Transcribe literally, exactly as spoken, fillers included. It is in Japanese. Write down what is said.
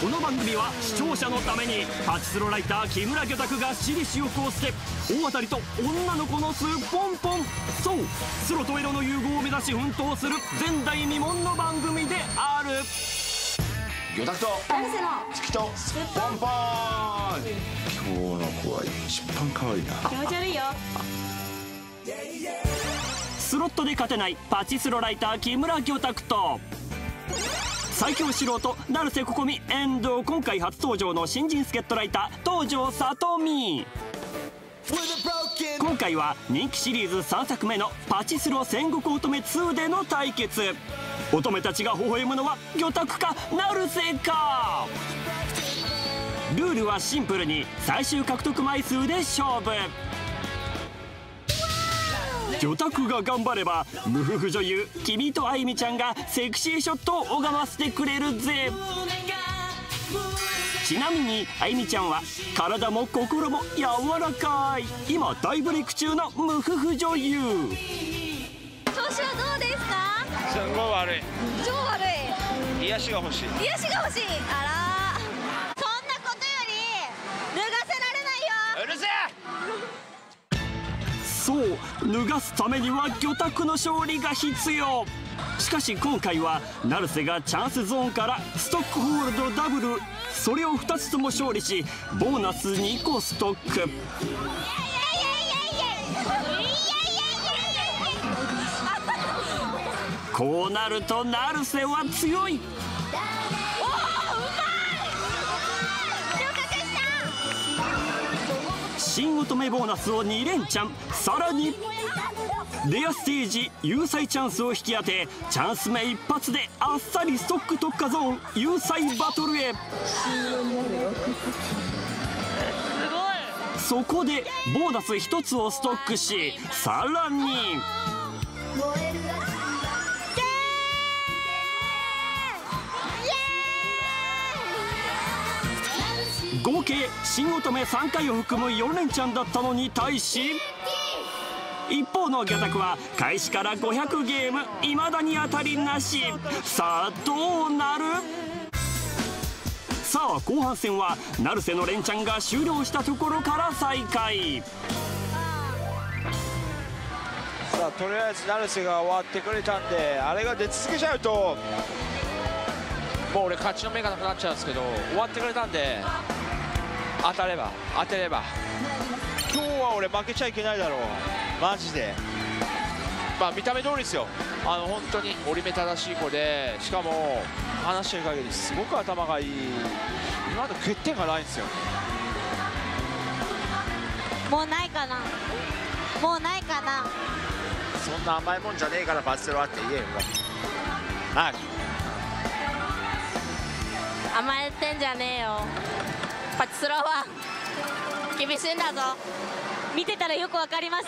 この番組は視聴者のためにパチスロライター木村魚拓が私利私欲を捨て大当たりと女の子の巣ポンポン、そうスロとエロの融合を目指し奮闘する前代未聞の番組である。魚拓と成瀬の月とポンポン。今日の子は一番可愛いな。気持ち悪いよ。スロットで勝てないパチスロライター木村魚拓と最強素人成瀬ここみエンド、今回初登場の新人助っ人ライター東條さとみ。今回は人気シリーズさんさくめの「パチスロ戦国乙女ツー」での対決。乙女たちが微笑むのは魚拓か成瀬か。ルールはシンプルに最終獲得枚数で勝負。魚拓が頑張れば無夫婦女優君とあゆみちゃんがセクシーショットを拝ませてくれるぜ。ちなみにあゆみちゃんは体も心も柔らかい、今大ブレイク中の無夫婦女優。調子はどうですか？すごい悪い、超悪い。癒しが欲しい、癒しが欲しい。あらー、そんなことより脱がせられないよ。うるせえ。そう、脱がすためには魚拓の勝利が必要。しかし今回は成瀬がチャンスゾーンからストックホールドダブル、それをふたつとも勝利しボーナスにこストック。こうなると成瀬は強い。新乙女ボーナスをにれんちゃん、さらにレアステージ有彩チャンスを引き当て、チャンス目一発であっさりストック特化ゾーン有彩バトルへ。そこでボーナスひとつをストックし、さらに合計新乙女さんかいを含むよんれんちゃんだったのに対し、一方の魚拓は開始からごひゃくゲームいまだに当たりなし。さあどうなる？さあ後半戦は成瀬の連チャンが終了したところから再開。さあとりあえず成瀬が終わってくれたんで、あれが出続けちゃうともう俺勝ちの目がなくなっちゃうんですけど、終わってくれたんで当たれば当てれば今日は俺負けちゃいけないだろう、マジで。まあ見た目通りですよ、あの本当に折り目正しい子で、しかも話してる限りすごく頭がいい。今の欠点がないんですよ。もうないかな、もうないかな。そんな甘いもんじゃねえからパチスロはって言えよ。なあ、甘えてんじゃねえよ。パチスロは厳しいんだぞ。見てたらよくわかります。